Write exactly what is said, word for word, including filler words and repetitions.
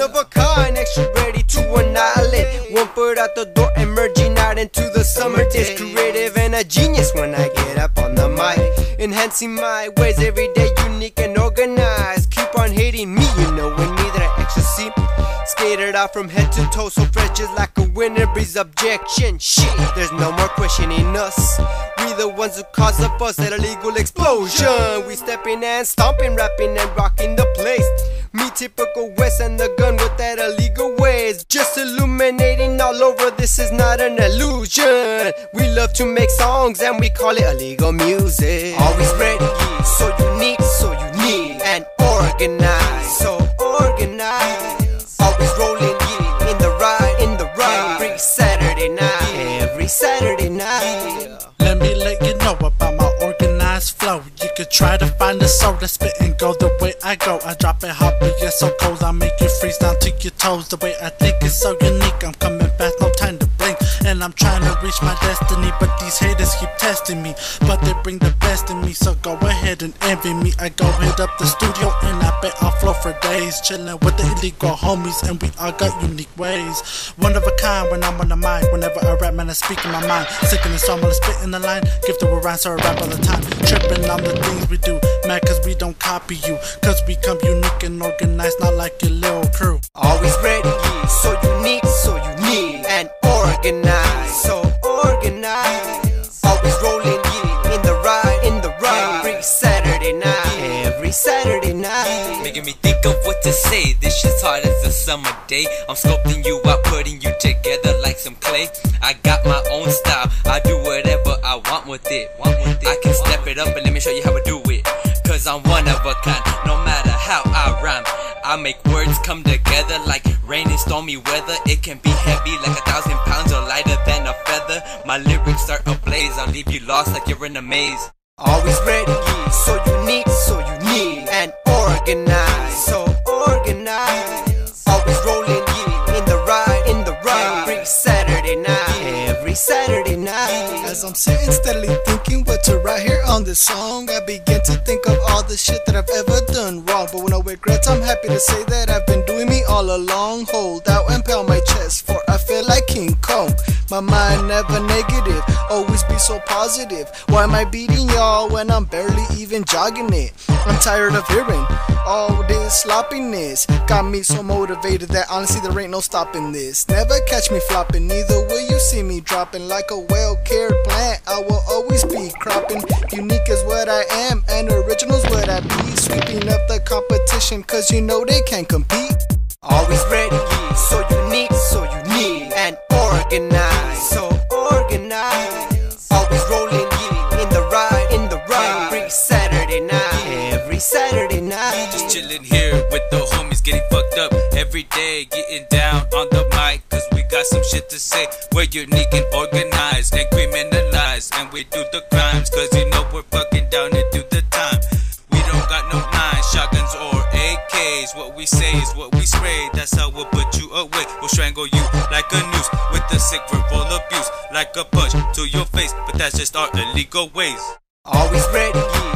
one of a kind, extra ready to annihilate. One foot out the door and merging out into the summer days. Creative and a genius when I get up on the mic, enhancing my ways every day, unique and organized. Keep on hating me, you know, and me that I ecstasy. Skated out from head to toe, so fresh just like a winter breeze. Objection, shit, there's no more questioning us. We the ones who cause the fuss at a legal explosion. We stepping and stomping, rapping and rocking the place. Me, typical West, and the gun with that illegal ways. Just illuminating all over, this is not an illusion. We love to make songs and we call it illegal music. Always ready, so unique, so unique and organized, so organized. Always rolling in the ride, in the ride. Every Saturday night, every Saturday night. Let me let you know about my organized flow. You could try to find a soul to spit and go the way I go. I drop it hot, but you're so cold. I make you freeze down to your toes. The way I think is so unique. I'm coming back, no time to blink. And I'm trying to reach my destiny, but these haters keep testing me. But they bring the best in me, so go ahead and envy me. I go hit up the studio and I bet I'll flow for days, chillin' with the illegal homies, and we all got unique ways. One of a kind when I'm on the mic. Whenever I rap, man, I speak in my mind. Sick in the song, I spit in the line. Give the rhyme, so I rap all the time. Trippin' on the things we do, mad cause we don't copy you. Cause we come unique and organized, not like your little crew. Always ready, so unique, so unique and organized, so organized. Always rolling in the ride, in the ride. Every Saturday night, every Saturday night. Making me think of what to say. This shit's hard as a summer day. I'm sculpting you out, putting you together like some clay. I got my own style, I do whatever I want with it. I can step it up and let me show you how I do it. Cause I'm one of a kind, no matter how I rhyme. I make words come together like rain and stormy weather. It can be heavy like a thousand pounds or lighter than a feather. My lyrics are ablaze, I'll leave you lost like you're in a maze. Always ready, so unique, so unique and organized, so organized. Always rolling in the ride, in the ride. Every Saturday night, every Saturday night. As I'm sitting steadily thinking what to write here on this song, I begin to think of all the shit that I've ever done wrong. But with no regrets, I'm happy to say that I've been doing me all along. Hold out and pound my chest, for I feel like King Kong. My mind never negative, always be so positive. Why am I beating y'all when I'm barely even jogging it? I'm tired of hearing all this sloppiness. Got me so motivated that honestly there ain't no stopping this. Never catch me flopping, neither will you see me dropping. Like a well-cared plant, I will always be cropping. Unique is what I am, and original's what I be. Sweeping up the competition, cause you know they can't compete. Always ready, so unique, so unique and organized, so organized. Always rolling in the ride, in the ride. Every Saturday night, every Saturday night. Just chilling here with the homies, getting fucked up every day, getting down on the mic. Cause we got some shit to say. We're unique and organized and criminalized, and we do the crimes. Cause you know we're fucking down and do the time. We don't got no nine shotguns or A Ks. What we say is what we spray. That's how we'll put you away. We'll strangle you like a noose with the sick verbal abuse, like a punch to your face. But that's just our illegal ways. Always ready.